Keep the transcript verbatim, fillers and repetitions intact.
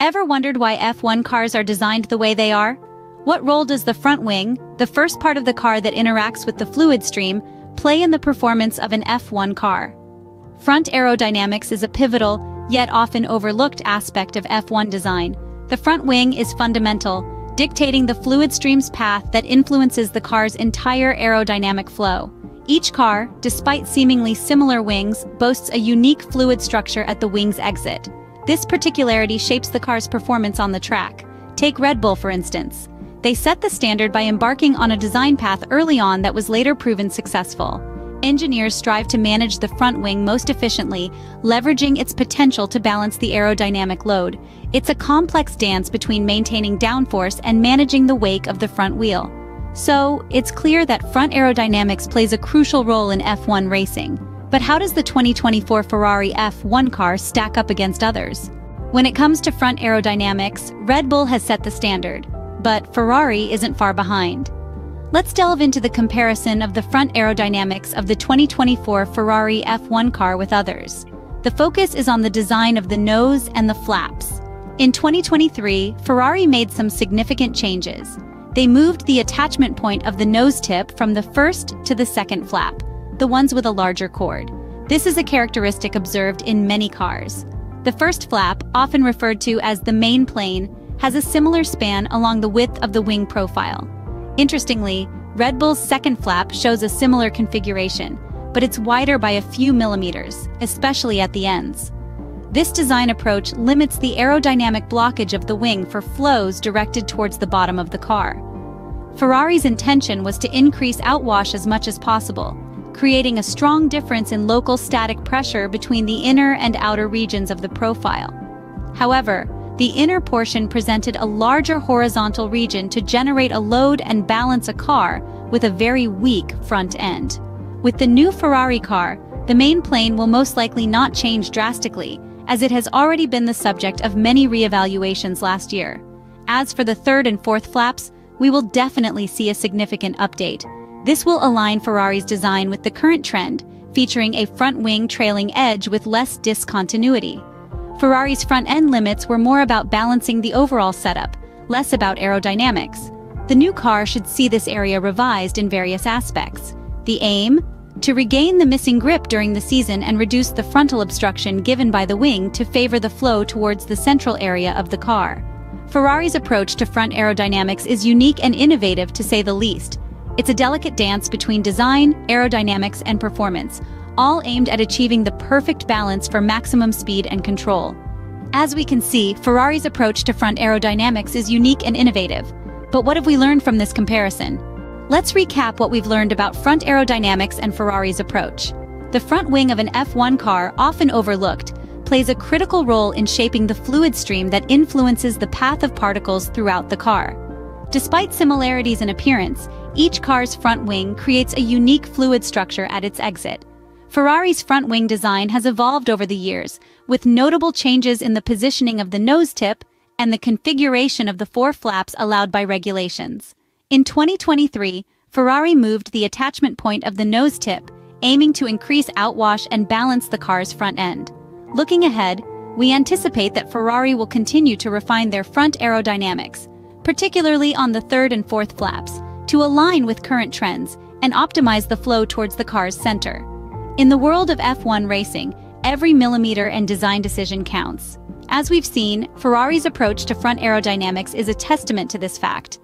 Ever wondered why F one cars are designed the way they are? What role does the front wing, the first part of the car that interacts with the fluid stream, play in the performance of an F one car? Front aerodynamics is a pivotal, yet often overlooked aspect of F one design. The front wing is fundamental, dictating the fluid stream's path that influences the car's entire aerodynamic flow. Each car, despite seemingly similar wings, boasts a unique fluid structure at the wing's exit. This particularity shapes the car's performance on the track. Take Red Bull, for instance. They set the standard by embarking on a design path early on that was later proven successful. Engineers strive to manage the front wing most efficiently, leveraging its potential to balance the aerodynamic load. It's a complex dance between maintaining downforce and managing the wake of the front wheel. So, it's clear that front aerodynamics plays a crucial role in F one racing. But how does the twenty twenty-four Ferrari F one car stack up against others? When it comes to front aerodynamics, Red Bull has set the standard, but Ferrari isn't far behind. Let's delve into the comparison of the front aerodynamics of the twenty twenty-four Ferrari F one car with others. The focus is on the design of the nose and the flaps. In twenty twenty-three, Ferrari made some significant changes. They moved the attachment point of the nose tip from the first to the second flap, the ones with a larger cord. This is a characteristic observed in many cars. The first flap, often referred to as the main plane, has a similar span along the width of the wing profile. Interestingly, Red Bull's second flap shows a similar configuration, but it's wider by a few millimeters, especially at the ends. This design approach limits the aerodynamic blockage of the wing for flows directed towards the bottom of the car. Ferrari's intention was to increase outwash as much as possible, creating a strong difference in local static pressure between the inner and outer regions of the profile. However, the inner portion presented a larger horizontal region to generate a load and balance a car with a very weak front end. With the new Ferrari car, the main plane will most likely not change drastically, as it has already been the subject of many reevaluations last year. As for the third and fourth flaps, we will definitely see a significant update. This will align Ferrari's design with the current trend, featuring a front wing trailing edge with less discontinuity. Ferrari's front-end limits were more about balancing the overall setup, less about aerodynamics. The new car should see this area revised in various aspects. The aim? To regain the missing grip during the season and reduce the frontal obstruction given by the wing to favor the flow towards the central area of the car. Ferrari's approach to front aerodynamics is unique and innovative, to say the least. It's a delicate dance between design, aerodynamics, and performance, all aimed at achieving the perfect balance for maximum speed and control. As we can see, Ferrari's approach to front aerodynamics is unique and innovative. But what have we learned from this comparison? Let's recap what we've learned about front aerodynamics and Ferrari's approach. The front wing of an F one car, often overlooked, plays a critical role in shaping the fluid stream that influences the path of particles throughout the car. Despite similarities in appearance, each car's front wing creates a unique fluid structure at its exit. Ferrari's front wing design has evolved over the years, with notable changes in the positioning of the nose tip and the configuration of the four flaps allowed by regulations. In twenty twenty-three, Ferrari moved the attachment point of the nose tip, aiming to increase outwash and balance the car's front end. Looking ahead, we anticipate that Ferrari will continue to refine their front aerodynamics, particularly on the third and fourth flaps, to align with current trends and optimize the flow towards the car's center. In the world of F one racing, every millimeter and design decision counts. As we've seen, Ferrari's approach to front aerodynamics is a testament to this fact.